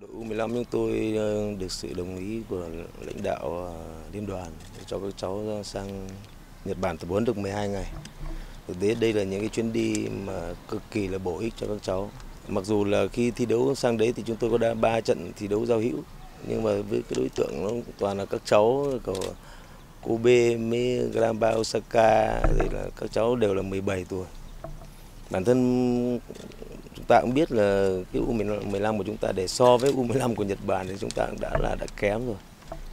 Đội U15 chúng tôi được sự đồng ý của lãnh đạo liên đoàn để cho các cháu sang Nhật Bản tập huấn được 12 ngày. Thực tế đây là những cái chuyến đi mà cực kỳ là bổ ích cho các cháu. Mặc dù là khi thi đấu sang đấy thì chúng tôi có 3 trận thi đấu giao hữu, nhưng mà với cái đối tượng nó toàn là các cháu của Kubo Miyagawa Osaka, thì là các cháu đều là 17 tuổi. Bản thân chúng ta cũng biết là cái U15 của chúng ta để so với U15 của Nhật Bản thì chúng ta cũng đã kém rồi.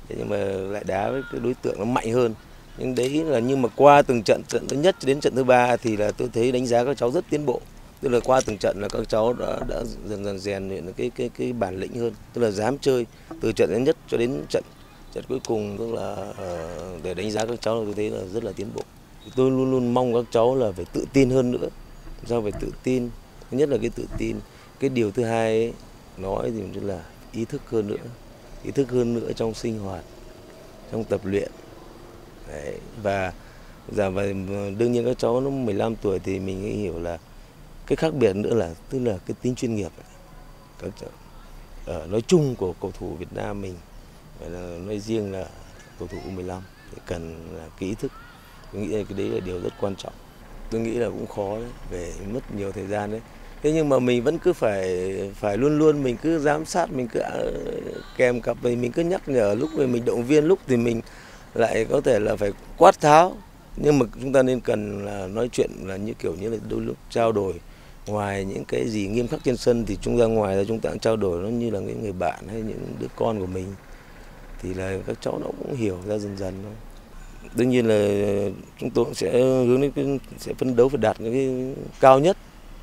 Thế nhưng mà lại đá với cái đối tượng nó mạnh hơn. Nhưng đấy là nhưng mà qua từng trận thứ nhất đến trận thứ ba thì là tôi thấy đánh giá các cháu rất tiến bộ. Tức là qua từng trận là các cháu đã dần rèn luyện cái bản lĩnh hơn, tức là dám chơi từ trận thứ nhất cho đến trận cuối cùng, tức là để đánh giá các cháu tôi thấy là rất là tiến bộ. Tôi luôn mong các cháu là phải tự tin hơn nữa. Sao phải tự tin? Thứ nhất là cái tự tin, cái điều thứ hai ấy, nói thì mình là ý thức hơn nữa trong sinh hoạt, trong tập luyện. Đấy. Và đương nhiên các cháu nó 15 tuổi thì mình hiểu là cái khác biệt nữa là tức là cái tính chuyên nghiệp các cháu, nói chung của cầu thủ Việt Nam mình, nói riêng là cầu thủ U15 thì cần là cái ý thức. Tôi nghĩ là cái đấy là điều rất quan trọng. Tôi nghĩ là cũng khó đấy, phải mất nhiều thời gian đấy. Thế nhưng mà mình vẫn cứ phải luôn mình cứ giám sát, mình cứ kèm cặp, mình cứ nhắc nhở, lúc thì mình động viên, lúc thì mình lại có thể là phải quát tháo. Nhưng mà chúng ta nên cần là nói chuyện là như kiểu như là đôi lúc trao đổi. Ngoài những cái gì nghiêm khắc trên sân thì chúng ta ngoài ra chúng ta cũng trao đổi nó như là những người bạn hay những đứa con của mình. Thì là các cháu nó cũng hiểu ra dần thôi. Đương nhiên là chúng tôi sẽ hướng đến sẽ phấn đấu phải đạt cái cao nhất.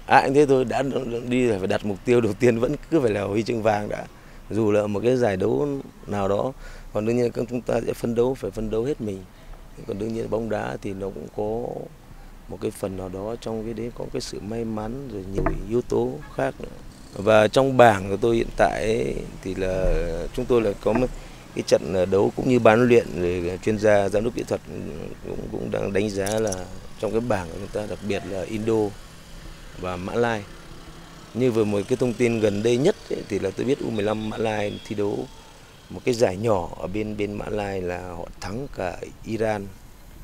Anh thế thôi, đã đi phải đặt mục tiêu đầu tiên vẫn cứ phải là huy chương vàng đã. Dù là một cái giải đấu nào đó, còn đương nhiên là chúng ta sẽ phải phấn đấu hết mình. Còn đương nhiên bóng đá thì nó cũng có một cái phần nào đó trong cái đấy, có cái sự may mắn rồi nhiều yếu tố khác nữa. Và trong bảng của tôi hiện tại ấy, thì là chúng tôi là có cái trận đấu cũng như ban huấn luyện rồi chuyên gia giám đốc kỹ thuật cũng đang đánh giá là trong cái bảng của chúng ta, đặc biệt là Indo và Mã Lai. Như vừa một cái thông tin gần đây nhất ấy, thì là tôi biết U15 Mã Lai thi đấu một cái giải nhỏ ở bên Mã Lai là họ thắng cả Iran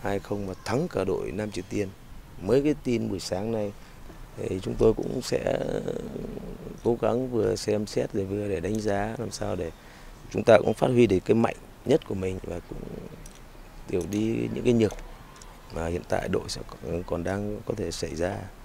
2-0 và thắng cả đội Nam Triều Tiên. Mới cái tin buổi sáng nay thì chúng tôi cũng sẽ cố gắng vừa xem xét rồi vừa để đánh giá làm sao để chúng ta cũng phát huy được cái mạnh nhất của mình và cũng tiểu đi những cái nhược mà hiện tại đội sẽ còn đang có thể xảy ra.